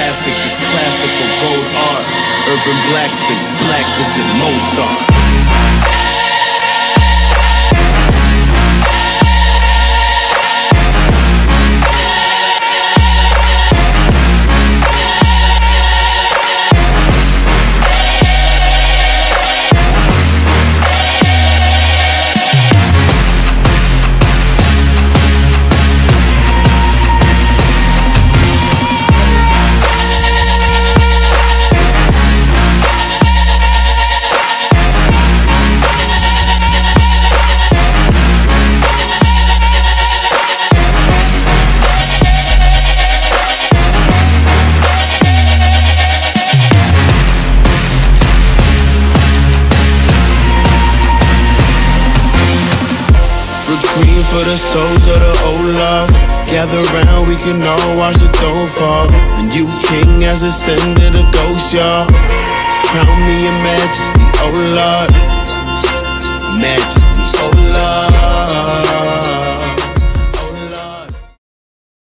plastic is classical gold art. Urban blacksmith, blackest than Mozart. Green for the souls of the old lost. Gather round, we can all watch the throne fall. And you king as a son of the ghost, y'all. Crown me in majesty, oh Lord. Majesty.